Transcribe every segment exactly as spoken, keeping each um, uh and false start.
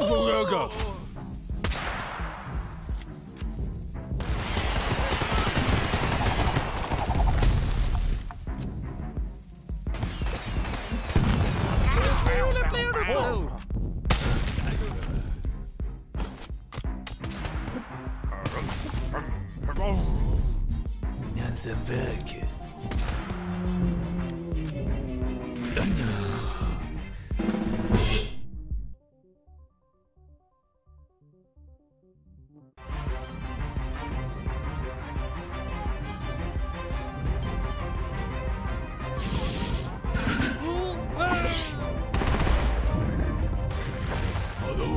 Buraya gel.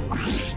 Hello.